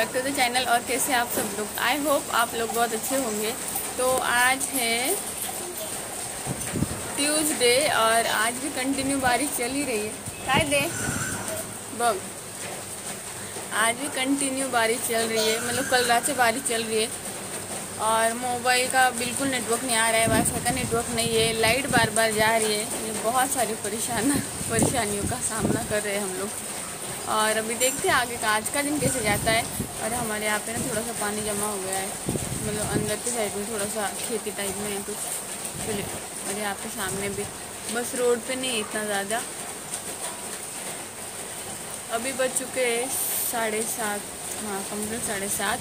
Back to the channel. और कैसे आप सब लोग, आई होप आप लोग बहुत अच्छे होंगे। तो आज है ट्यूसडे और आज भी कंटिन्यू बारिश चल ही रही है। काय दे बघ, आज भी कंटिन्यू बारिश चल रही है, मतलब कल रात से बारिश चल रही है। और मोबाइल का बिल्कुल नेटवर्क नहीं आ रहा है, वाईफाई का नेटवर्क नहीं है, लाइट बार बार जा रही है। ये बहुत सारी परेशानियों का सामना कर रहे हैं हम लोग। और अभी देखते हैं आगे का आज का दिन कैसे जाता है। और हमारे यहाँ पे ना थोड़ा सा पानी जमा हो गया है, मतलब अंदर की साइड में थोड़ा सा खेती टाइप में है कुछ। चलिए, और यहाँ पे सामने भी, बस रोड पे नहीं इतना ज़्यादा। अभी बज चुके 7:30, हाँ कम्प्लीट 7:30।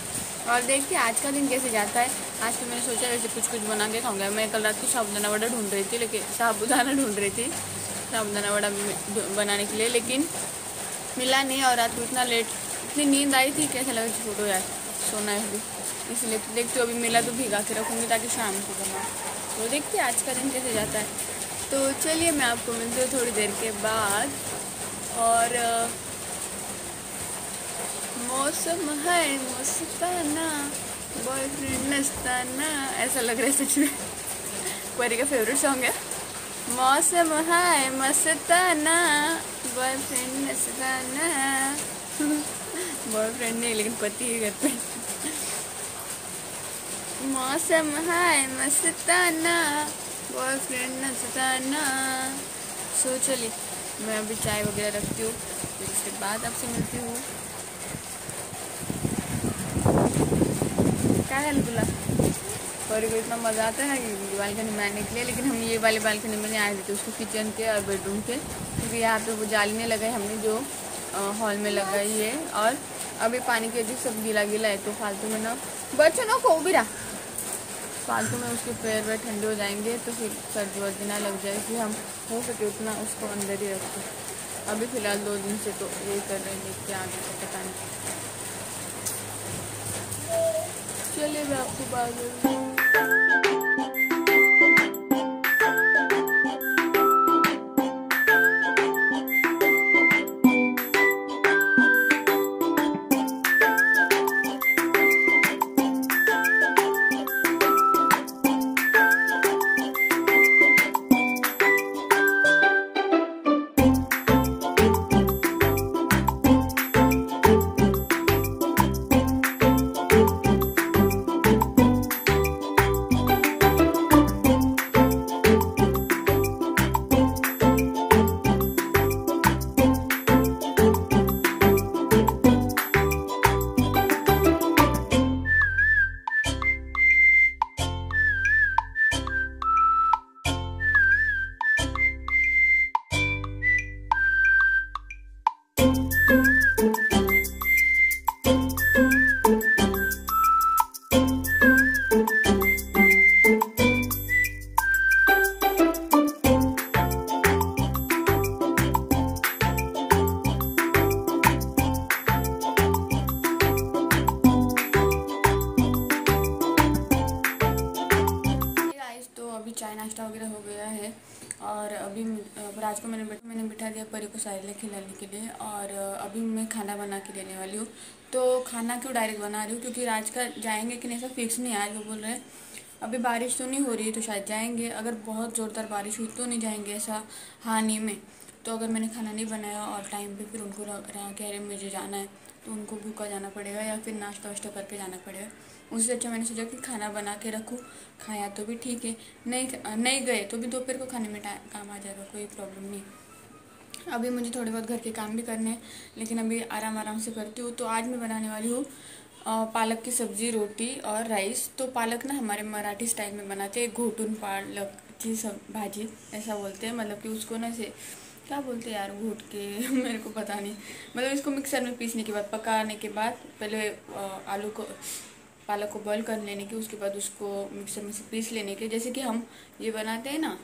और देखते हैं आज का दिन कैसे जाता है। आज तो मैंने सोचा वैसे कुछ बना के खाऊंगा। मैं कल रात को साबुदाना वड़ा ढूंढ रही थी, लेकिन साबुदाना वड़ा बनाने के लिए, लेकिन मिला नहीं। और रात को इतना लेट, इतनी नींद आई थी, कैसा लगा छोड़ो यार सोना है अभी, इसलिए तो देखते हो। अभी मिला तो भिगा के रखूँगी ताकि शाम को बनाऊँ। तो देखते हैं आज का दिन कैसे जाता है। तो चलिए, मैं आपको मिलती हूँ थोड़ी देर के बाद। और मौसम है मस्ताना, बॉयफ्रेंड मस्ताना, ऐसा लग रहा है सच में। परी का फेवरेट सॉन्ग है मौसम है मस्ताना बॉयफ्रेंड मस्ताना। बॉयफ्रेंड नहीं लेकिन पति है घर पे। मौसम है मस्ताना बॉयफ्रेंड मस्ताना। सो चलिए, मैं अभी चाय वगैरह रखती हूँ, फिर उसके बाद आपसे मिलती हूँ। क्या हाल बोला, और वो इतना मज़ा आता है ना बालकनी में आने के लिए, लेकिन हम ये वाले बालकनी में नहीं आए थे उसको, किचन के और बेडरूम के, क्योंकि यहाँ पे वो जाली नहीं लगाई हमने जो हॉल में लगाई है। और अभी पानी के वजह से सब गीला गीला है, तो फालतू में ना बच्चों ना खो भी रहा, फालतू में उसके पैर वैर ठंडे हो जाएंगे, तो फिर सर्दी वर्दी ना लग जाए, कि हम हो सके उतना उसको अंदर ही रखते। अभी फ़िलहाल 2 दिन से तो ये कर रहे हैं, देखते आगे का पता नहीं। चलिए, मैं आपको बात और अभी रात को मैंने बिठा दिया परी को साइले खिलाने के लिए। और अभी मैं खाना बना के देने वाली हूँ। तो खाना क्यों डायरेक्ट बना रही हूँ, क्योंकि रात का जाएंगे कि नहीं ऐसा फिक्स नहीं आज वो बोल रहे हैं। अभी बारिश तो नहीं हो रही है, तो शायद जाएंगे, अगर बहुत ज़ोरदार बारिश हुई तो नहीं जाएंगे ऐसा हानि में। तो अगर मैंने खाना नहीं बनाया और टाइम पे, फिर उनको कह रहे मुझे जाना है, तो उनको भूखा जाना पड़ेगा या फिर नाश्ता वाश्ता करके जाना पड़ेगा। उससे अच्छा मैंने सोचा कि खाना बना के रखूँ, खाया तो भी ठीक है, नहीं गए तो भी दोपहर को खाने में काम आ जाएगा, कोई प्रॉब्लम नहीं। अभी मुझे थोड़े बहुत घर के काम भी करने हैं, लेकिन अभी आराम से करती हूँ। तो आज मैं बनाने वाली हूँ पालक की सब्ज़ी, रोटी और राइस। तो पालक ना हमारे मराठी स्टाइल में बनाते हैं, घोटून पालक की भाजी ऐसा बोलते हैं, मतलब कि उसको ना से क्या बोलते हैं यार, घोट के मेरे को पता नहीं, मतलब इसको मिक्सर में पीसने के बाद, पकाने के बाद पहले आलू को पालक को बॉईल कर लेने के, उसके बाद उसको मिक्सर में से पीस लेने के, जैसे कि हम ये बनाते हैं ना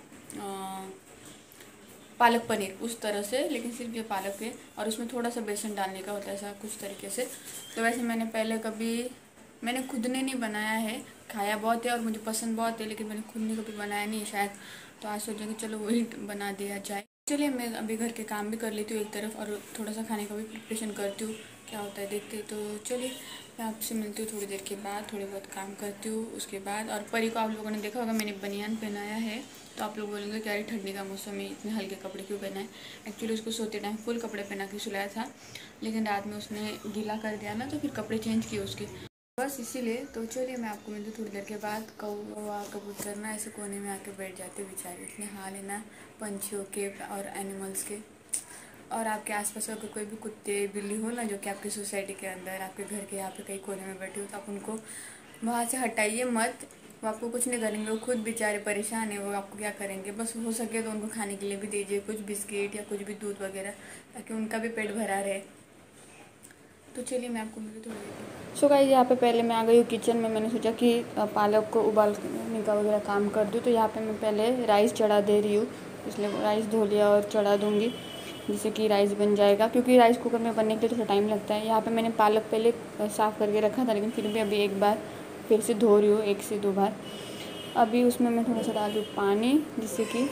पालक पनीर उस तरह से, लेकिन सिर्फ ये पालक है और उसमें थोड़ा सा बेसन डालने का होता है ऐसा कुछ तरीके से। तो वैसे मैंने पहले कभी मैंने खुद ने नहीं बनाया है, खाया बहुत है और मुझे पसंद बहुत है, लेकिन मैंने खुद ने कभी बनाया नहीं शायद। तो आज सोचा कि चलो वही बना दिया जाए। चलिए, मैं अभी घर के काम भी कर लेती हूँ एक तरफ, और थोड़ा सा खाने का भी प्रिपरेशन करती हूँ, क्या होता है देखते। तो चलिए, मैं आपसे मिलती हूँ थोड़ी देर के बाद, थोड़े बहुत काम करती हूँ उसके बाद। और परी को आप लोगों ने देखा होगा मैंने बनियान पहनाया है, तो आप लोग बोलेंगे कि अरे ठंडी का मौसम में इतने हल्के कपड़े क्यों पहनाए। एक्चुअली उसको सोते टाइम फुल कपड़े पहना के सुलाया था, लेकिन रात में उसने गीला कर दिया ना, तो फिर कपड़े चेंज किए उसके, बस इसीलिए। तो चलिए मैं आपको मिलती हूँ थोड़ी देर के बाद। कौवा कबूतर ना ऐसे कोने में आके बैठ जाते बेचारे, इतने हाल है ना पंछियों के और एनिमल्स के। और आपके आसपास अगर कोई भी कुत्ते बिल्ली हो ना, जो कि आपकी सोसाइटी के अंदर आपके घर के यहाँ पे कहीं कोने में बैठे हो, तो आप उनको वहाँ से हटाइए मत। वो आपको कुछ नहीं करेंगे, वो खुद बेचारे परेशान है, वो आपको क्या करेंगे। बस हो सके तो उनको खाने के लिए भी दीजिए कुछ बिस्किट या कुछ भी दूध वगैरह, ताकि उनका भी पेट भरा रहे। तो चलिए मैं आपको मिलती हूँ। सो गाइस, यहाँ पे पहले मैं आ गई हूँ किचन में। मैंने सोचा कि पालक को उबालने का वगैरह काम कर दूँ, तो यहाँ पे मैं पहले राइस चढ़ा दे रही हूँ, इसलिए राइस धो लिया और चढ़ा दूँगी, जिससे कि राइस बन जाएगा। क्योंकि राइस कुकर में बनने के लिए थोड़ा टाइम लगता है। यहाँ पे मैंने पालक पहले साफ़ करके रखा था, लेकिन फिर भी अभी एक बार फिर से धो रही हूँ, एक से दो बार। अभी उसमें मैं थोड़ा सा डाल दूँ पानी, जिससे कि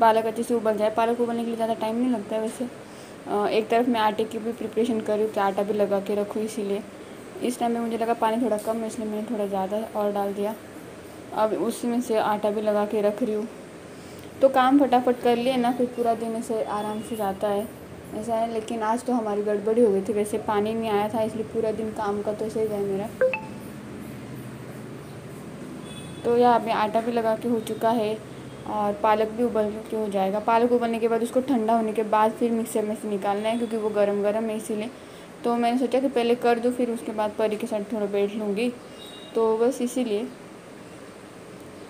पालक अच्छे से उबल जाए। पालक उबलने के लिए ज़्यादा टाइम नहीं लगता है वैसे। एक तरफ मैं आटे की भी प्रिपरेशन कर रही हूँ कि आटा भी लगा के रखूँ, इसीलिए इस टाइम में मुझे लगा पानी थोड़ा कम है, इसलिए मैंने थोड़ा ज़्यादा और डाल दिया। अब उसमें से आटा भी लगा के रख रही हूँ। तो काम फटाफट कर लिए ना, फिर पूरा दिन ऐसे आराम से जाता है, ऐसा है। लेकिन आज तो हमारी गड़बड़ी हो गई थी, वैसे पानी नहीं आया था, इसलिए पूरा दिन काम का तो ऐसे ही गया मेरा। तो यहाँ पे आटा भी लगा के हो चुका है और पालक भी उबल के हो जाएगा। पालक उबलने के बाद उसको ठंडा होने के बाद फिर मिक्सर में से निकालना है, क्योंकि वो गरम गरम है, इसीलिए। तो मैंने सोचा कि पहले कर दूँ, फिर उसके बाद परी के साथ थोड़ा बैठ लूँगी, तो बस इसीलिए।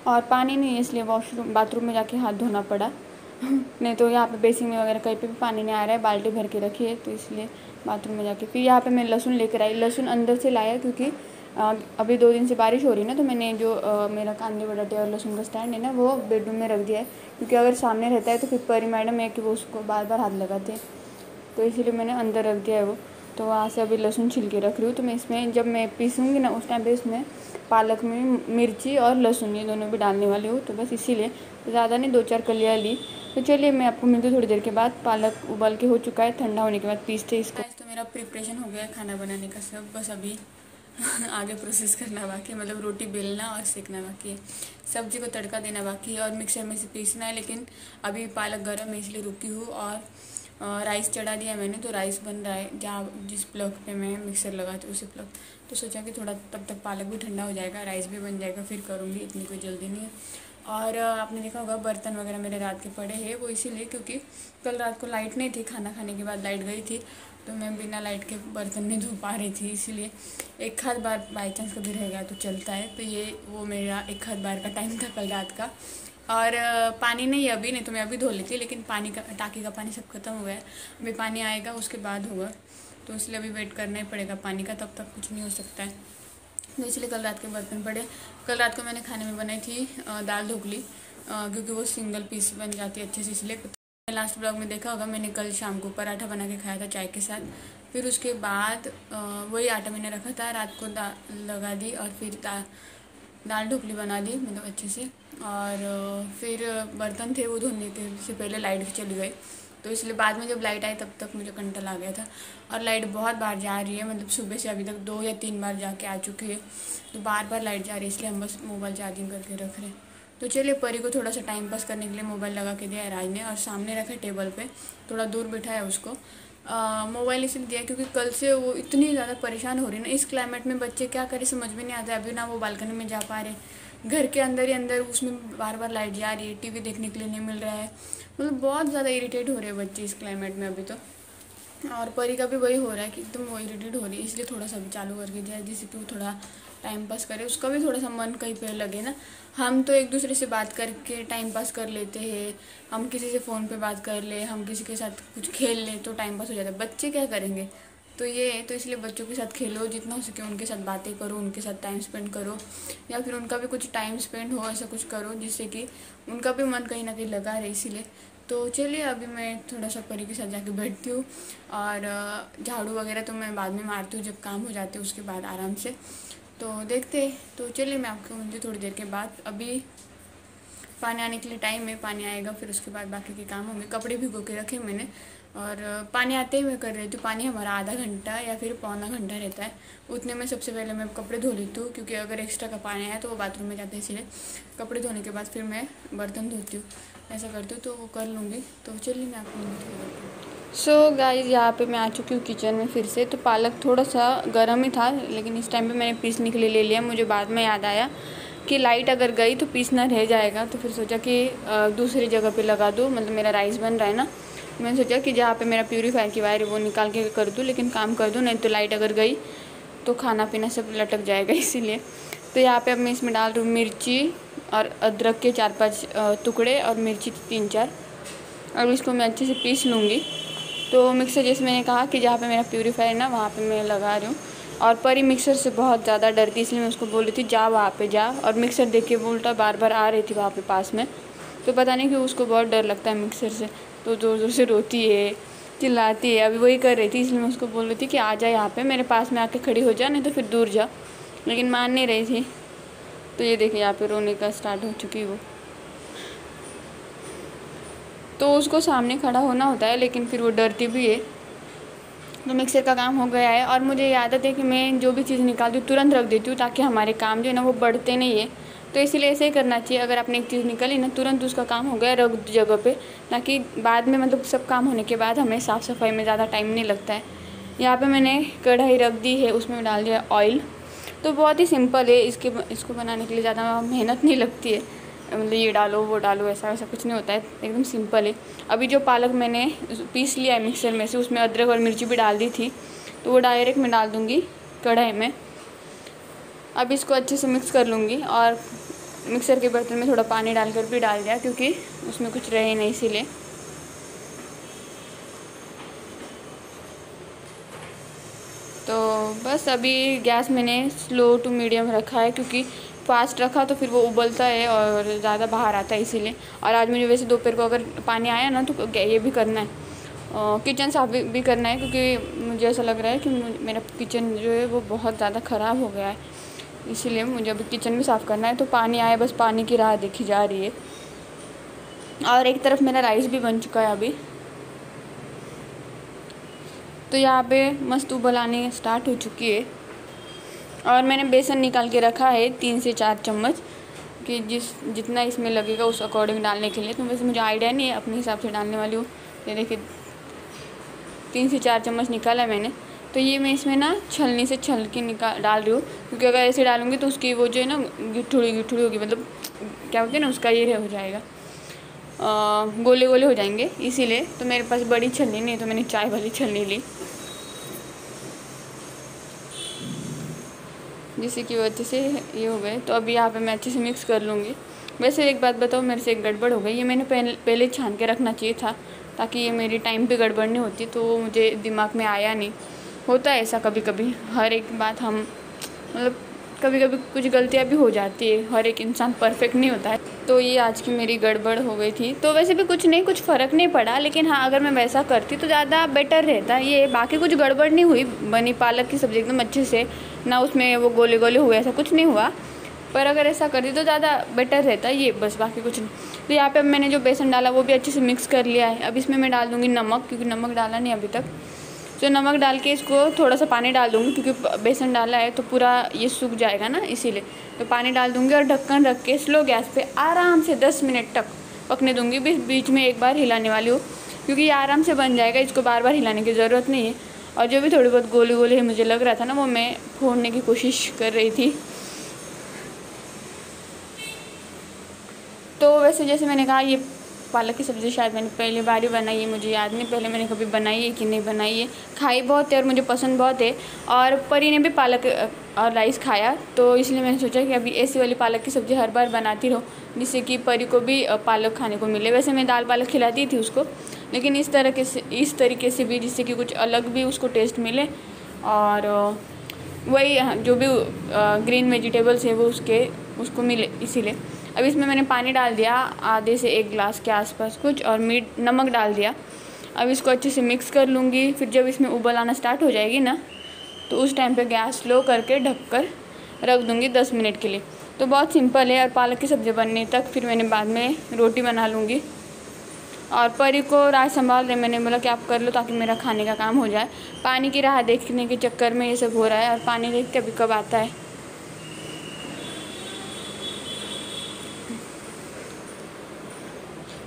और पानी नहीं है, इसलिए वॉशरूम बाथरूम में जाके हाथ धोना पड़ा नहीं तो यहाँ पे बेसिन में वगैरह कहीं पे भी पानी नहीं आ रहा है, बाल्टी भर के रखी है, तो इसलिए बाथरूम में जाके। फिर यहाँ पे मैं लहसुन लेकर आई, लहसुन अंदर से लाया, क्योंकि अभी 2 दिन से बारिश हो रही है ना, तो मैंने जो मेरा कांदे बटाटे और लहसुन का स्टैंड है ना, वो बेडरूम में रख दिया है, क्योंकि अगर सामने रहता है तो फिर परी मैडम है कि वो उसको बार बार हाथ लगाते हैं, तो इसीलिए मैंने अंदर रख दिया है वो। तो वहाँ से अभी लहसुन छिल के रख रही हूँ। तो मैं इसमें जब मैं पीसूँगी ना, उस टाइम पे इसमें पालक में मिर्ची और लहसुन ये दोनों भी डालने वाली हूँ, तो बस इसीलिए। ज़्यादा नहीं, 2-4 कलियाँ ली। तो चलिए मैं आपको मिलती हूँ थोड़ी देर के बाद। पालक उबाल के हो चुका है, ठंडा होने के बाद पीसते इसको। तो मेरा प्रिपरेशन हो गया खाना बनाने का सब, बस अभी आगे प्रोसेस करना बाकी, मतलब रोटी बेलना और सेकना बाकी है, सब्जी को तड़का देना बाकी है और मिक्सर में से पीसना है। लेकिन अभी पालक गर्म है, इसलिए रुकी हूँ। और राइस चढ़ा दिया मैंने, तो राइस बन रहा है जहाँ जिस प्लग पे मैं मिक्सर लगाती उसी प्लग। तो सोचा कि थोड़ा तब तक पालक भी ठंडा हो जाएगा, राइस भी बन जाएगा, फिर करूँगी, इतनी कोई जल्दी नहीं है। और आपने देखा होगा बर्तन वगैरह मेरे रात के पड़े हैं, वो इसीलिए क्योंकि कल रात को लाइट नहीं थी, खाना खाने के बाद लाइट गई थी, तो मैं बिना लाइट के बर्तन नहीं धो पा रही थी, इसीलिए। एक हाथ बार बाई चांस कभी रह गया तो चलता है, तो ये वो मेरा एक हाथ बार का टाइम था कल रात का। और पानी नहीं अभी, नहीं तो मैं अभी धो लेती, लेकिन पानी का टाकी का पानी सब खत्म हो गया है, अभी पानी आएगा उसके बाद होगा, तो इसलिए अभी वेट करना ही पड़ेगा पानी का, तब तक कुछ नहीं हो सकता है। तो इसलिए कल रात के बर्तन पड़े। कल रात को मैंने खाने में बनाई थी दाल ढोकली, क्योंकि वो सिंगल पीस बन जाती है अच्छे से, इसलिए। लास्ट ब्लॉग में देखा होगा मैंने कल शाम को पराठा बना के खाया था चाय के साथ, फिर उसके बाद वही आटा मैंने रखा था रात को लगा दी, और फिर दाल ढोकली बना दी, मतलब अच्छे से। और फिर बर्तन थे वो धोने के से पहले लाइट चली गई, तो इसलिए बाद में जब लाइट आई तब तक मुझे कंटल आ गया था। और लाइट बहुत बार जा रही है, मतलब सुबह से अभी तक 2 या 3 बार जाके आ चुकी है, तो बार बार लाइट जा रही है, इसलिए हम बस मोबाइल चार्जिंग करके रख रहे हैं। तो चलिए परी को थोड़ा सा टाइम पास करने के लिए मोबाइल लगा के दिया है राज ने, और सामने रखा है टेबल पे, थोड़ा दूर बिठाया उसको। मोबाइल इसलिए दिया क्योंकि कल से वो इतनी ज़्यादा परेशान हो रही है ना, इस क्लाइमेट में बच्चे क्या करें समझ में नहीं आता है। अभी ना वो बालकनी में जा पा रहे, घर के अंदर ही अंदर, उसमें बार बार लाइट जा रही है, टीवी देखने के लिए नहीं मिल रहा है, मतलब बहुत ज़्यादा इरिटेट हो रहे हैं बच्चे इस क्लाइमेट में अभी तो। और परी का भी वही हो रहा है कि एकदम वो इरिटेट हो रही है, इसलिए थोड़ा सा भी चालू करके दिया, जिससे कि वो थोड़ा टाइम पास करे, उसका भी थोड़ा सा मन कहीं पे लगे ना। हम तो एक दूसरे से बात करके टाइम पास कर लेते हैं, हम किसी से फ़ोन पे बात कर ले, हम किसी के साथ कुछ खेल ले तो टाइम पास हो जाता है, बच्चे क्या करेंगे। तो ये है, तो इसलिए बच्चों के साथ खेलो जितना हो सके, उनके साथ बातें करो, उनके साथ टाइम स्पेंड करो, या फिर उनका भी कुछ टाइम स्पेंड हो, ऐसा कुछ करो जिससे कि उनका भी मन कहीं ना कहीं लगा रहे, इसीलिए। तो चलिए अभी मैं थोड़ा सा परी के साथ जाके बैठती हूँ, और झाड़ू वगैरह तो मैं बाद में मारती हूँ जब काम हो जाते हैं उसके बाद आराम से, तो देखते हैं। तो चलिए मैं आपको मुझे थोड़ी देर के बाद, अभी पानी आने के लिए टाइम है, पानी आएगा फिर उसके बाद बाकी के काम होंगे। कपड़े भिगो के रखे मैंने, और पानी आते ही मैं कर रही थी। पानी हमारा आधा घंटा या फिर पौना घंटा रहता है, उतने में सबसे पहले मैं कपड़े धो लेती हूँ, क्योंकि अगर एक्स्ट्रा का पानी है तो वो बाथरूम में जाते हैं, इसीलिए कपड़े धोने के बाद फिर मैं बर्तन धोती हूँ, ऐसा करती हूँ, तो वो कर लूँगी। तो चलिए मैं आपको सो गाइस यहाँ पे मैं आ चुकी हूँ किचन में फिर से। तो पालक थोड़ा सा गर्म ही था, लेकिन इस टाइम पे मैंने पीसने के लिए ले लिया। मुझे बाद में याद आया कि लाइट अगर गई तो पीसना रह जाएगा, तो फिर सोचा कि दूसरी जगह पे लगा दूँ। मतलब मेरा राइस बन रहा है ना, मैंने सोचा कि जहाँ पे मेरा प्यूरीफायर की वायर है वो निकाल के कर दूँ, लेकिन काम कर दूँ, नहीं तो लाइट अगर गई तो खाना पीना सब लटक जाएगा, इसीलिए। तो यहाँ पर अब मैं इसमें डाल रही हूँ मिर्ची और अदरक के 4-5 टुकड़े और मिर्ची 3-4, और इसको मैं अच्छे से पीस लूँगी। तो मिक्सर, जैसे मैंने कहा कि जहाँ पे मेरा प्यूरीफायर है ना, वहाँ पे मैं लगा रही हूँ। और परी मिक्सर से बहुत ज़्यादा डरती, इसलिए मैं उसको बोल रही थी जा वहाँ पे जा, और मिक्सर देख के वो उल्टा बार बार आ रही थी वहाँ पे पास में। तो पता नहीं कि उसको बहुत डर लगता है मिक्सर से, तो ज़ोर ज़ोर से रोती है, चिल्लाती है। अभी वही कर रही थी, इसलिए मैं उसको बोल रही थी कि आ जा यहाँ पर, मेरे पास में आके खड़ी हो जा, नहीं तो फिर दूर जा, लेकिन मान नहीं रही थी। तो ये देखिए यहाँ पर रोने का स्टार्ट हो चुकी वो। तो उसको सामने खड़ा होना होता है, लेकिन फिर वो डरती भी है। तो मिक्सर का काम हो गया है, और मुझे आदत है कि मैं जो भी चीज़ निकालती हूँ तुरंत रख देती हूँ, ताकि हमारे काम जो है ना वो बढ़ते नहीं है। तो इसीलिए ऐसे ही करना चाहिए, अगर आपने एक चीज़ निकाली ना, तुरंत उसका काम हो गया, रख दो जगह पे, ताकि बाद में मतलब सब काम होने के बाद हमें साफ़ सफाई में ज़्यादा टाइम नहीं लगता है। यहाँ पर मैंने कढ़ाई रख दी है, उसमें डाल दिया ऑयल। तो बहुत ही सिंपल है, इसको बनाने के लिए ज़्यादा मेहनत नहीं लगती है। मतलब ये डालो वो डालो ऐसा वैसा कुछ नहीं होता है, एकदम सिंपल है। अभी जो पालक मैंने पीस लिया है मिक्सर में से, उसमें अदरक और मिर्ची भी डाल दी थी, तो वो डायरेक्ट मैं डाल दूँगी कढ़ाई में। अब इसको अच्छे से मिक्स कर लूँगी, और मिक्सर के बर्तन में थोड़ा पानी डालकर भी डाल दिया, क्योंकि उसमें कुछ रहे नहीं, इसीलिए। तो बस अभी गैस मैंने स्लो टू मीडियम रखा है, क्योंकि फास्ट रखा तो फिर वो उबलता है और ज़्यादा बाहर आता है, इसीलिए। और आज मुझे वैसे दोपहर को अगर पानी आया ना, तो ये भी करना है, किचन साफ भी करना है, क्योंकि मुझे ऐसा लग रहा है कि मेरा किचन जो है वो बहुत ज़्यादा ख़राब हो गया है, इसीलिए मुझे अभी किचन भी साफ़ करना है। तो पानी आए, बस पानी की राह देखी जा रही है। और एक तरफ मेरा राइस भी बन चुका है अभी। तो यहाँ पर मस्त उबल आने स्टार्ट हो चुकी है, और मैंने बेसन निकाल के रखा है 3 से 4 चम्मच, कि जितना इसमें लगेगा उस अकॉर्डिंग डालने के लिए। तो वैसे मुझे आइडिया नहीं है, अपने हिसाब से डालने वाली हूँ। ये देखिए 3 से 4 चम्मच निकाला मैंने। तो ये मैं इसमें ना छलनी से छल के डाल रही हूँ, क्योंकि अगर ऐसे डालूँगी तो उसकी वो जो है ना गिठुड़ी गिठुड़ी होगी, मतलब क्या होती है ना, उसका ये हो जाएगा, गोले गोले हो जाएंगे, इसीलिए। तो मेरे पास बड़ी छलनी नहीं है, तो मैंने चाय वाली छलनी ली, जिससे कि वो अच्छे से ये हो गए। तो अभी यहाँ पे मैं अच्छे से मिक्स कर लूँगी। वैसे एक बात बताओ, मेरे से एक गड़बड़ हो गई, ये मैंने पहले छान के रखना चाहिए था, ताकि ये मेरी टाइम पे गड़बड़ नहीं होती। तो वो मुझे दिमाग में आया नहीं, होता है ऐसा कभी कभी, हर एक बात हम मतलब कभी कभी कुछ गलतियाँ भी हो जाती है, हर एक इंसान परफेक्ट नहीं होता है। तो ये आज की मेरी गड़बड़ हो गई थी। तो वैसे भी कुछ फ़र्क नहीं पड़ा, लेकिन हाँ अगर मैं वैसा करती तो ज़्यादा बेटर रहता। ये बाकी कुछ गड़बड़ नहीं हुई, बनी पालक की सब्ज़ी एकदम अच्छे से, ना उसमें वो गोले गोले हुए, ऐसा कुछ नहीं हुआ। पर अगर ऐसा करती तो ज़्यादा बेटर रहता, ये बस, बाकी कुछ नहीं। तो यहाँ पर मैंने जो बेसन डाला वो भी अच्छे से मिक्स कर लिया है। अब इसमें मैं डाल दूँगी नमक, क्योंकि नमक डाला नहीं अभी तक। तो नमक डाल के इसको थोड़ा सा पानी डाल दूँगी, क्योंकि बेसन डाला है तो पूरा ये सूख जाएगा ना, इसीलिए। तो पानी डाल दूँगी और ढक्कन रख के स्लो गैस पे आराम से 10 मिनट तक पकने दूँगी। बीच में एक बार हिलाने वाली हो, क्योंकि ये आराम से बन जाएगा, इसको बार बार हिलाने की ज़रूरत नहीं है। और जो भी थोड़ी बहुत गोले गोले मुझे लग रहा था ना, वो मैं फोड़ने की कोशिश कर रही थी। तो वैसे जैसे मैंने कहा, ये पालक की सब्ज़ी शायद मैंने पहली बार ही बनाई है, मुझे याद नहीं पहले मैंने कभी बनाई है कि नहीं बनाई है। खाई बहुत है और मुझे पसंद बहुत है, और परी ने भी पालक और राइस खाया, तो इसलिए मैंने सोचा कि अभी ऐसी वाली पालक की सब्ज़ी हर बार बनाती रहो, जिससे कि परी को भी पालक खाने को मिले। वैसे मैं दाल पालक खिलाती थी उसको, लेकिन इस तरीके से भी, जिससे कि कुछ अलग भी उसको टेस्ट मिले, और वही जो भी ग्रीन वेजिटेबल्स है वो उसको मिले, इसीलिए। अब इसमें मैंने पानी डाल दिया, आधे से 1 गिलास के आसपास कुछ, और नमक डाल दिया। अब इसको अच्छे से मिक्स कर लूँगी। फिर जब इसमें उबल आना स्टार्ट हो जाएगी ना, तो उस टाइम पे गैस स्लो करके ढक कर रख दूँगी 10 मिनट के लिए। तो बहुत सिंपल है, और पालक की सब्ज़ी बनने तक फिर मैंने बाद में रोटी बना लूँगी। और परी को राह संभाल रहे, मैंने बोला कि आप कर लो ताकि मेरा खाने का काम हो जाए। पानी की राह देखने के चक्कर में ये सब हो रहा है और पानी देखते अभी कब आता है।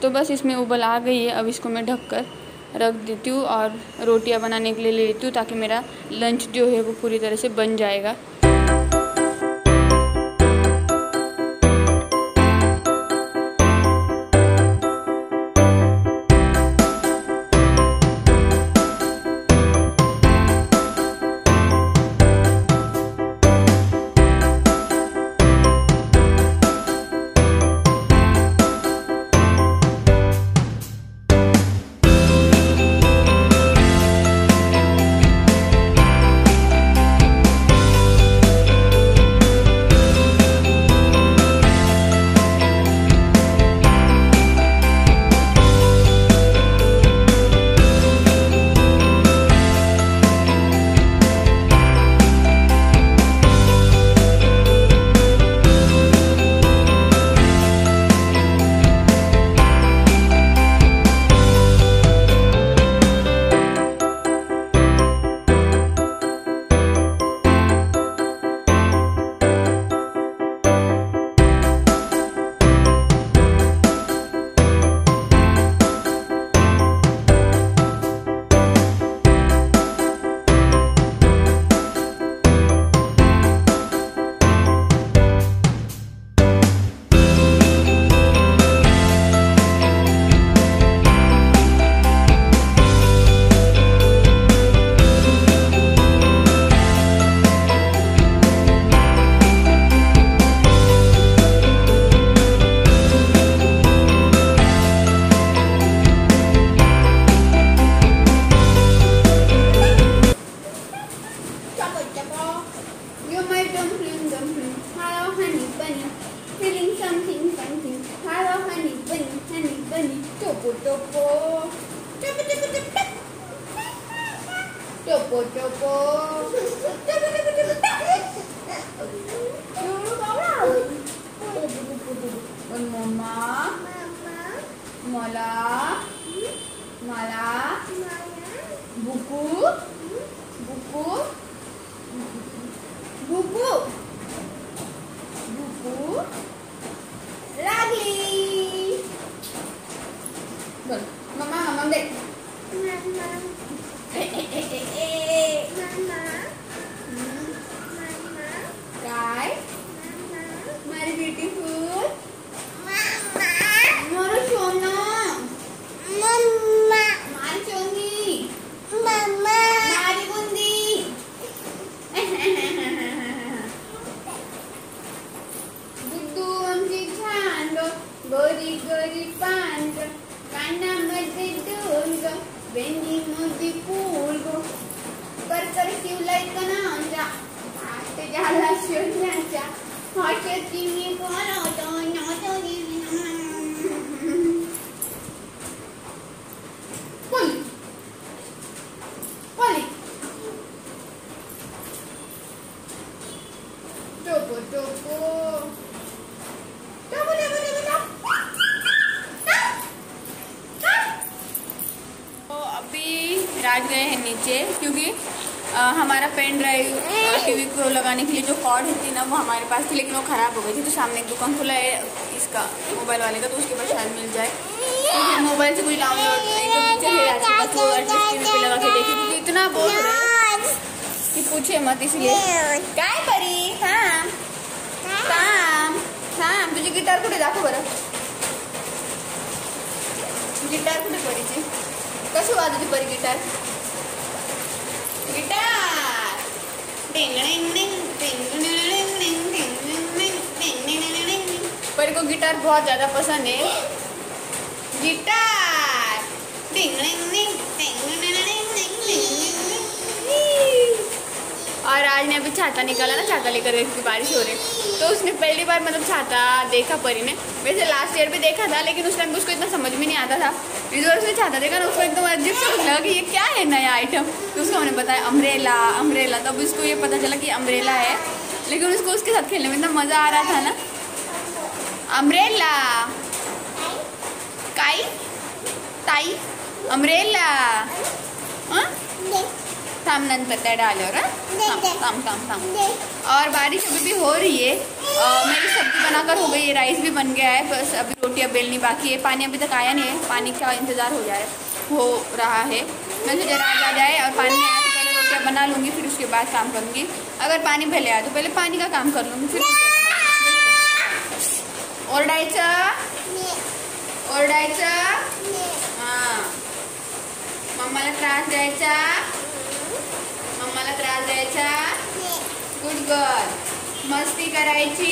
तो बस इसमें उबल आ गई है, अब इसको मैं ढक कर रख देती हूँ और रोटियां बनाने के लिए ले लेती हूँ ताकि मेरा लंच जो है वो पूरी तरह से बन जाएगा। क्योंकि हमारा पेन ड्राइव टीवी को लगाने के लिए जो कॉर्ड होती ना वो हमारे पास थी, लेकिन वो ख़राब हो गई थी। तो सामने एक दुकान खुला है इसका मोबाइल वाले का, तो उसके पास शायद मिल जाए। तो मोबाइल से कोई डाउनलोड नहीं लगा के देखी क्योंकि इतना बोल रहा है कि पूछे मत, इसलिए काय परी। हाँ काम हाँ तुझे गिटार कुठे दाखव बरं, गिटार कुठे परीची, कसं वाजवते परी गिटार। गिटार डिंग डिंग डिंग डिंग डिंग डिंग डिंग। परी को गिटार बहुत ज़्यादा पसंद है। गिटार डिंग डिंग डिंग डिंग डिंग। और आज ने अभी छाता निकाला ना, छाता लेकर इसकी बारिश हो रही है, तो उसने पहली बार मतलब छाता देखा परी ने। वैसे लास्ट ईयर भी देखा था लेकिन उस टाइम उसको इतना समझ में नहीं आता था। इस बार उसने छाता देखा ना, उसको एकदम अजीब सा लगा कि ये क्या है नया आइटम। तो उसको हमने बताया अम्ब्रेला अम्ब्रेला, तब उसको ये पता चला कि अम्ब्रेला है। लेकिन उसको उसके साथ खेलने में इतना मज़ा आ रहा था ना। अम्ब्रेला काई अमरेला सामन पत्ता डालो रहा काम। और बारिश अभी भी हो रही है। मेरी सब्जी बनाकर हो गई है, राइस भी बन गया है, बस अभी रोटियाँ बेलनी बाकी है। पानी अभी तक आया नहीं है, पानी का इंतज़ार हो रहा है। मैं तो जरा आ जाए और पानी आया तो पहले रोटियाँ बना लूँगी, फिर उसके बाद काम करूँगी। अगर पानी पहले आया तो पहले पानी का काम कर लूँगी, फिर ओरडायचा हाँ मम्माला त्रास द्यायचा। गुड गर्ल, मस्ती करायची,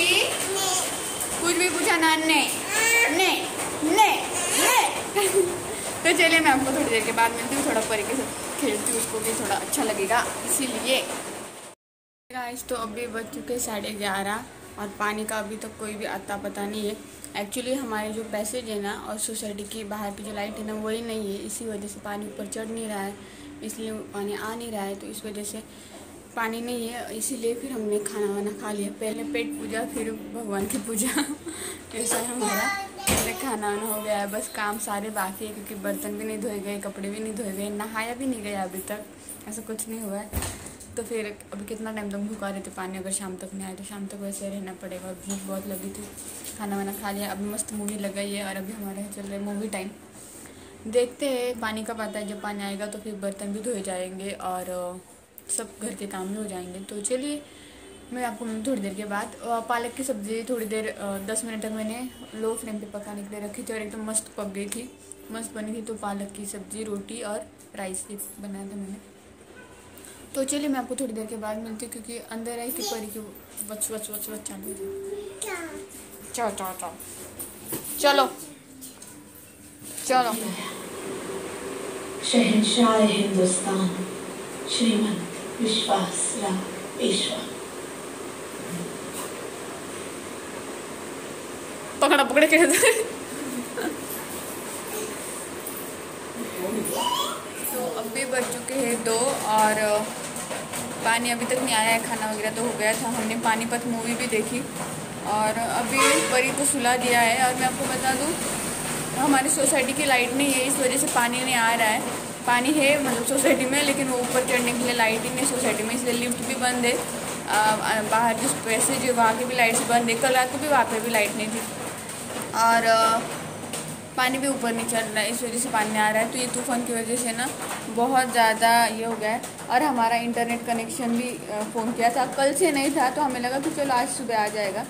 कुछ भी पूछना नहीं। तो चलिए, मैं आपको थोड़ी देर के बाद मिलती हूँ। थोड़ा परी के साथ खेलती हूँ, उसको भी थोड़ा अच्छा लगेगा इसीलिए। गाइस, तो अभी बज चुके 11:30 और पानी का अभी तक कोई भी आता पता नहीं है। एक्चुअली हमारे जो पैसेज है ना और सोसाइटी की बाहर की जो लाइट है ना, वही नहीं है। इसी वजह से पानी ऊपर चढ़ नहीं रहा है, इसलिए पानी आ नहीं रहा है। तो इस वजह से पानी नहीं है, इसीलिए फिर हमने खाना वाना खा लिया। पहले पेट पूजा, फिर भगवान की पूजा। ऐसा है हमारा। पहले खाना वाना हो गया है, बस काम सारे बाकी है, क्योंकि बर्तन भी नहीं धोए गए, कपड़े भी नहीं धोए गए, नहाया भी नहीं गया अभी तक, ऐसा कुछ नहीं हुआ है। तो फिर अभी कितना टाइम तक भूखा रहते पानी, अगर शाम तक नहीं आए तो शाम तक वैसे रहना पड़ेगा। और भूख बहुत लगी थी, खाना वाना खा लिया, अभी मस्त मूवी लगाई है। और अभी हमारे यहाँ चल रहा है मूवी टाइम। देखते हैं पानी कब आता है। जब पानी आएगा तो फिर बर्तन भी धोए जाएंगे और सब घर के काम भी हो जाएंगे। तो चलिए, मैं आपको थोड़ी देर के बाद पालक की सब्ज़ी थोड़ी देर 10 मिनट तक मैंने लो फ्लेम पर पकाने के लिए रखी थी और एकदम मस्त पक गई थी, मस्त बनी थी। तो पालक की सब्ज़ी, रोटी और राइस ये बनाया था मैंने। तो चलिए, मैं आपको थोड़ी देर के बाद मिलती हूँ, क्योंकि अंदर आई थी परी की वच चालू चाओ। चलो शहंशाह हिंदुस्तान श्रीमंत विश्वास राव पेशवा। पकड़ा कैसे। तो अभी बज चुके हैं 2 और पानी अभी तक नहीं आया है। खाना वगैरह तो हो गया था, हमने पानीपत मूवी भी देखी और अभी परी को सुला दिया है। और मैं आपको बता दूं, हमारी सोसाइटी की लाइट नहीं है, इस वजह से पानी नहीं आ रहा है। पानी है मतलब सोसाइटी में, लेकिन वो ऊपर चढ़ने के लिए लाइट ही नहीं सोसाइटी में, इसलिए लिफ्ट भी बंद है। बाहर जो पैसेज है वहाँ की भी लाइट्स बंद है। कल रात को भी वहाँ पर भी लाइट नहीं थी और पानी भी ऊपर नहीं चल रहा है, इस वजह से पानी आ रहा है। तो ये तूफान की वजह से ना बहुत ज़्यादा ये हो गया है। और हमारा इंटरनेट कनेक्शन भी फ़ोन किया था, कल से नहीं था, तो हमें लगा कि चलो आज सुबह आ जाएगा।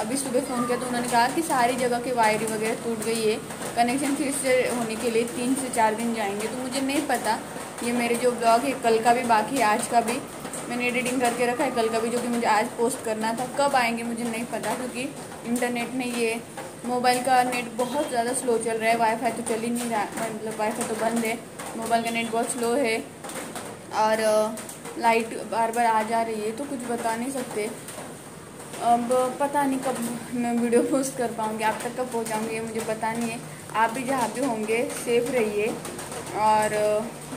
अभी सुबह फ़ोन किया तो उन्होंने कहा कि सारी जगह की वायर वगैरह टूट गई है, कनेक्शन फिर से होने के लिए 3 से 4 दिन जाएंगे। तो मुझे नहीं पता, ये मेरे जो ब्लॉग है कल का भी बाकी है, आज का भी मैंने एडिटिंग करके रखा है, कल का भी जो कि मुझे आज पोस्ट करना था, कब आएंगे मुझे नहीं पता, क्योंकि इंटरनेट में ये मोबाइल का नेट बहुत ज़्यादा स्लो चल रहा है। वाईफाई तो चल ही नहीं रहा, मतलब वाईफाई तो बंद है, मोबाइल का नेट बहुत स्लो है और लाइट बार बार आ जा रही है, तो कुछ बता नहीं सकते। अब पता नहीं कब मैं वीडियो पोस्ट कर पाऊँगी, आप तक कब पहुँचाऊँगी ये मुझे पता नहीं है। आप भी जहाँ भी होंगे सेफ रहिए और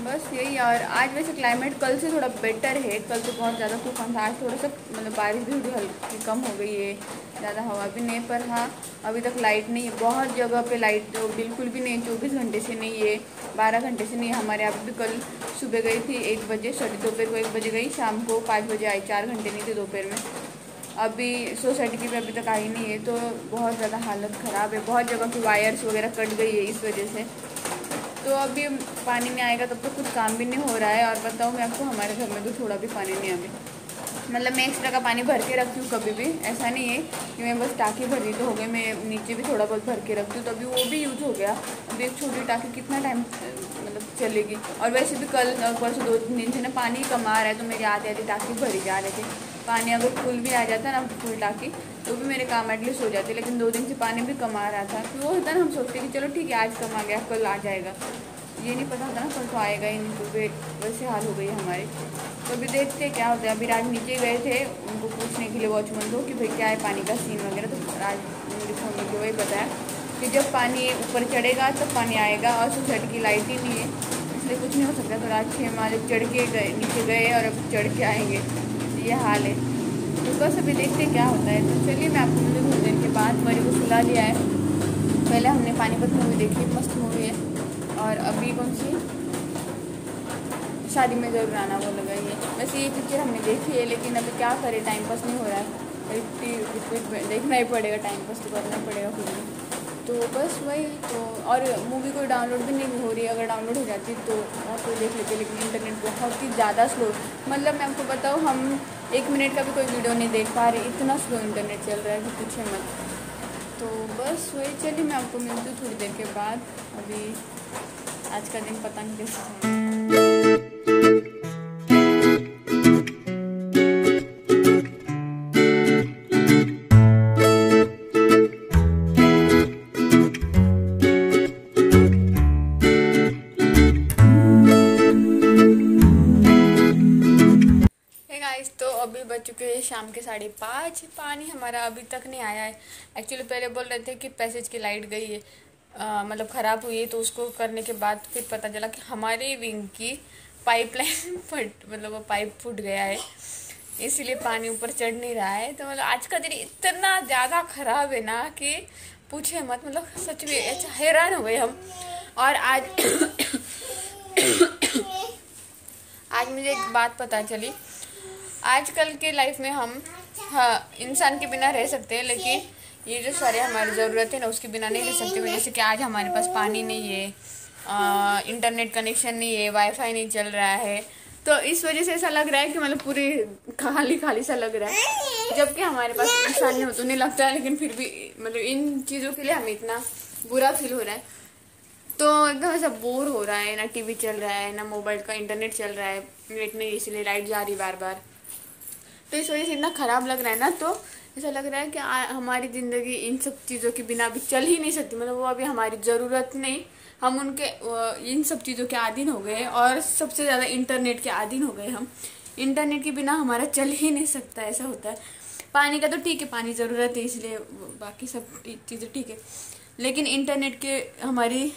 बस यही। और आज वैसे क्लाइमेट कल से थोड़ा बेटर है, कल तो बहुत ज़्यादा तूफान था, आज थोड़ा सा मतलब बारिश भी हल्की कम हो गई है, ज़्यादा हवा भी नहीं। पर हाँ, अभी तक लाइट नहीं है, बहुत जगह पे लाइट तो बिल्कुल भी नहीं, 24 घंटे से नहीं है, 12 घंटे से नहीं है। हमारे यहाँ भी कल सुबह गई थी 1 बजे, सॉरी दोपहर को 1 बजे गई, शाम को 5 बजे आई, 4 घंटे नहीं थे दोपहर में। अभी सोसाइटी की भी अभी तक आई नहीं है, तो बहुत ज़्यादा हालत ख़राब है, बहुत जगह की वायर्स वगैरह कट गई है इस वजह से। तो अभी पानी नहीं आएगा तब तक कुछ काम भी नहीं हो रहा है। और बताऊँ मैं आपको, हमारे घर में तो थोड़ा भी पानी नहीं अभी, मतलब मैं एक्स्ट्रा का पानी भर के रखती हूँ कभी भी, ऐसा नहीं है कि मैं बस टाँकी भरी तो हो गई, मैं नीचे भी थोड़ा बहुत भर के रखती हूँ, तो अभी वो भी यूज़ हो गया। अभी एक छोटी टाँकी कितना टाइम मतलब चलेगी। और वैसे भी कल परसों 2 दिन से ना पानी कम आ रहा है, तो मेरी आधी टाँकी भरी जा रही थी। पानी अगर फुल भी आ जाता ना, फुल टाँकी, तो भी मेरे काम एटलीस्ट हो जाते, लेकिन 2 दिन से पानी भी कम आ रहा था। तो वो होता ना, हम सोचते कि चलो ठीक है आज कम आ गया, कल आ जाएगा, ये नहीं पता होता ना कल तो आएगा ही नहीं। तो वैसे हाल हो गई हमारी। तो अभी देखते क्या होता है। अभी राज नीचे गए थे उनको पूछने के लिए, वॉचमैन को, कि भाई क्या है पानी का सीन वगैरह। तो राज मुझे फ़ोन करके वही बताया कि जब पानी ऊपर चढ़ेगा तब तो पानी आएगा, और सोसाइटी की लाइट ही नहीं है, इसलिए कुछ नहीं हो सकता। तो राज 6 माले चढ़ के गए, नीचे गए और अब चढ़ के आएंगे, ये हाल है। तो बस अभी देखते क्या होता है। तो चलिए, मैं आपको मुझे थोड़ी देर के बाद परी को सुला लिया है। पहले हमने पानीपत मूवी देखी, मस्त मूवी है और अभी कौन सी शादी में जरूर आना वो लगाइए। वैसे ये पिक्चर हमने देखी है लेकिन अभी क्या करें, टाइम पास नहीं हो रहा है, रिपीट देखना ही पड़ेगा, टाइम पास तो करना पड़ेगा खुद में। तो बस वही तो, और मूवी कोई डाउनलोड भी नहीं हो रही, अगर डाउनलोड हो जाती तो और कोई देख लेते, लेकिन इंटरनेट बहुत ही ज़्यादा स्लो, मतलब मैं आपको बताऊँ हम 1 मिनट का भी कोई वीडियो नहीं देख पा रहे, इतना स्लो इंटरनेट चल रहा है कि पूछे मत। तो बस वही, चलिए मैं आपको मिलती हूँ थोड़ी देर के बाद, अभी आज का दिन पता नहीं कैसे। अभी बज चुके हैं शाम के 5:30। पानी हमारा अभी तक नहीं आया है। एक्चुअली पहले बोल रहे थे कि पैसेज की लाइट गई है, मतलब ख़राब हुई है, तो उसको करने के बाद फिर पता चला कि हमारे विंग की पाइपलाइन फट, मतलब वो पाइप फूट गया है, इसलिए पानी ऊपर चढ़ नहीं रहा है। तो मतलब आज का दिन इतना ज़्यादा ख़राब है ना कि पूछे मत, मतलब सच में ऐसा हैरान हो गए हम। और आज मुझे एक बात पता चली, आजकल के लाइफ में हम इंसान के बिना रह सकते हैं लेकिन ये जो सारे हमारी ज़रूरत है ना उसके बिना नहीं रह सकते। जैसे कि आज हमारे पास पानी नहीं है, इंटरनेट कनेक्शन नहीं है, वाईफाई नहीं चल रहा है, तो इस वजह से ऐसा लग रहा है कि मतलब पूरे खाली खाली सा लग रहा है, जबकि हमारे पास इंसान नहीं हो तो नहीं लगता है, लेकिन फिर भी मतलब इन चीज़ों के लिए हमें इतना बुरा फील हो रहा है। तो एकदम ऐसा बोर हो रहा है, ना टीवी चल रहा है, ना मोबाइल का इंटरनेट चल रहा है, नेट नहीं, इसलिए लाइट जा रही बार बार, तो इस वजह से इतना ख़राब लग रहा है ना। तो ऐसा लग रहा है कि हमारी ज़िंदगी इन सब चीज़ों के बिना अभी चल ही नहीं सकती, मतलब वो अभी हमारी ज़रूरत नहीं, हम उनके इन सब चीज़ों के आदीन हो गए, और सबसे ज़्यादा इंटरनेट के आदीन हो गए हम। इंटरनेट के बिना हमारा चल ही नहीं सकता, ऐसा होता है। पानी का तो ठीक है, पानी ज़रूरत है इसलिए, बाकी सब चीज़ें ठीक है, लेकिन इंटरनेट के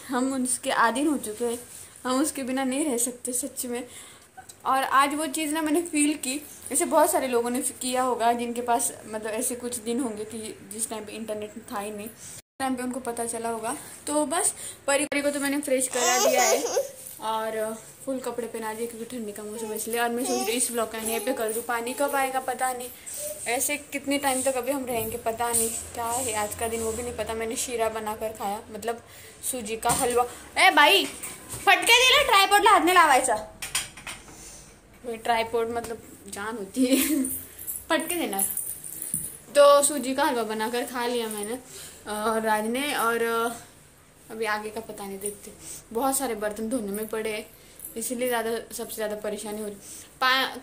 हम उसके आदीन हो चुके हैं, हम उसके बिना नहीं रह सकते सच में। और आज वो चीज़ ना मैंने फील की, ऐसे बहुत सारे लोगों ने किया होगा जिनके पास मतलब ऐसे कुछ दिन होंगे कि जिस टाइम पे इंटरनेट था ही नहीं, उस टाइम पे उनको पता चला होगा। तो बस परी को तो मैंने फ्रेश करा दिया है और फुल कपड़े पहना दिए क्योंकि ठंडी का मौसम है इसलिए। और मैं सोच रही इस ब्लॉग का यहीं पे कर दूँ, पानी कब आएगा पता नहीं, ऐसे कितने टाइम तक अभी हम रहेंगे पता नहीं, क्या है आज का दिन वो भी नहीं पता। मैंने शीरा बनाकर खाया, मतलब सूजी का हलवा। ए भाई फटके दिला, ट्रायपॉडला हात नाही लावायचा, ट्राइपॉड मतलब जान होती है पटके देना। तो सूजी का हलवा बनाकर खा लिया मैंने और राज ने, और अभी आगे का पता नहीं, देखते। बहुत सारे बर्तन धोने में पड़े इसलिए ज़्यादा सबसे ज़्यादा परेशानी हो रही।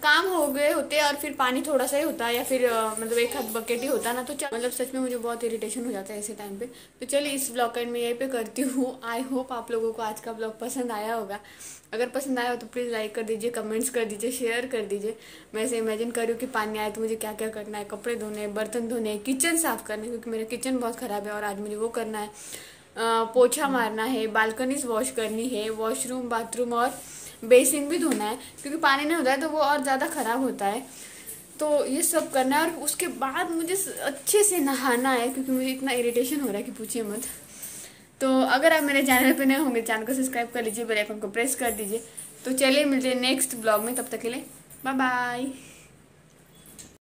काम हो गए होते और फिर पानी थोड़ा सा ही होता या फिर मतलब एक हाथ बकेट ही होता ना, तो मतलब सच में मुझे बहुत इरिटेशन हो जाता है ऐसे टाइम पे। तो चलिए इस ब्लॉग एंड में यहीं पे करती हूँ। आई होप आप लोगों को आज का ब्लॉग पसंद आया होगा, अगर पसंद आया हो तो प्लीज़ लाइक कर दीजिए, कमेंट्स कर दीजिए, शेयर कर दीजिए। मैं ऐसे इमेजिन करूँ कि पानी आए तो मुझे क्या क्या करना है, कपड़े धोने, बर्तन धोने, किचन साफ़ करना है क्योंकि मेरा किचन बहुत ख़राब है और आज मुझे वो करना है, पोछा मारना है, बालकनीज वॉश करनी है, वॉशरूम बाथरूम और बेसिन भी धोना है क्योंकि पानी नहीं होता है तो वो और ज़्यादा ख़राब होता है। तो ये सब करना है और उसके बाद मुझे अच्छे से नहाना है क्योंकि मुझे इतना इरिटेशन हो रहा है कि पूछिए मत। तो अगर आप मेरे चैनल पे नए होंगे, चैनल को सब्सक्राइब कर लीजिए, बेल आइकन को प्रेस कर दीजिए। तो चलिए मिलते हैं नेक्स्ट ब्लॉग में, तब तक के लिए बाय बाय।